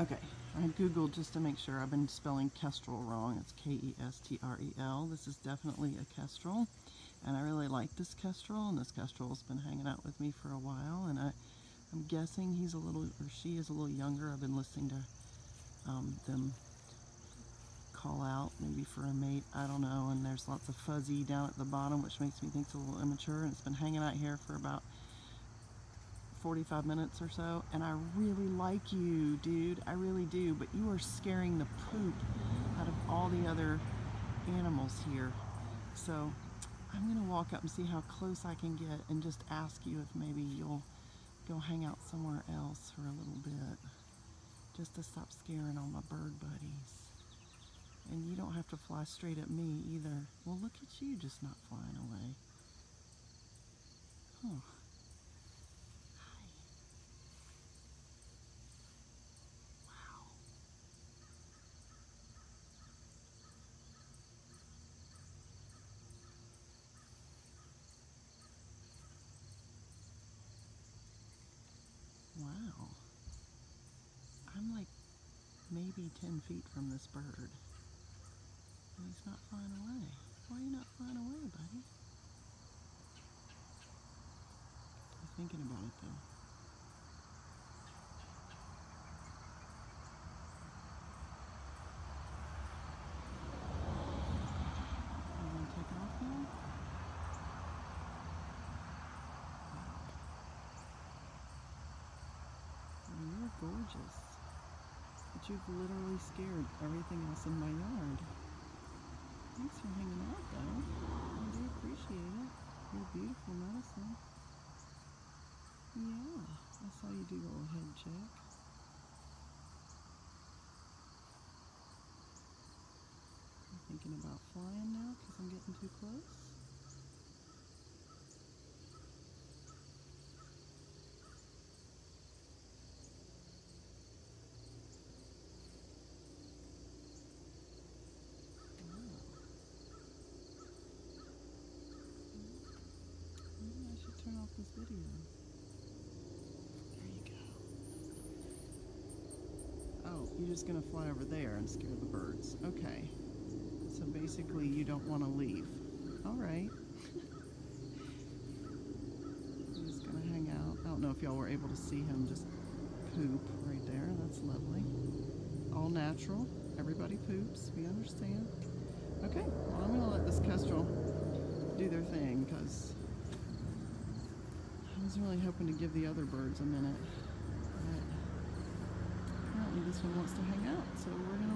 Okay, I Googled just to make sure. I've been spelling Kestrel wrong. It's K-E-S-T-R-E-L. This is definitely a Kestrel, and I really like this Kestrel, and this Kestrel's been hanging out with me for a while, and I'm guessing he's a little, or she is a little younger. I've been listening to them call out, maybe for a mate, I don't know, and there's lots of fuzzy down at the bottom, which makes me think it's a little immature, and it's been hanging out here for about 45 minutes or so, and I really like you, dude. I really do, but you are scaring the poop out of all the other animals here. So I'm gonna walk up and see how close I can get and just ask you if maybe you'll go hang out somewhere else for a little bit, just to stop scaring all my bird buddies. And you don't have to fly straight at me either. Well, look at you just not flying away. Huh. Wow, I'm like maybe 10 feet from this bird, and he's not flying away. Why are you not flying away, buddy? I'm thinking about it, though. You want to take off now? You're gorgeous, but you've literally scared everything else in my yard. Thanks for hanging out, though. I do appreciate it. You're beautiful medicine. Yeah, I saw you do a little head check. I'm thinking about flying now because I'm getting too close. Turn off this video. There you go. Oh, you're just gonna fly over there and scare the birds. Okay. So basically you don't want to leave. Alright. I'm just gonna hang out. I don't know if y'all were able to see him just poop right there. That's lovely. All natural. Everybody poops. We understand. Okay. Well, I'm gonna let this Kestrel do their thing, because I was really hoping to give the other birds a minute, but apparently this one wants to hang out, so we're going to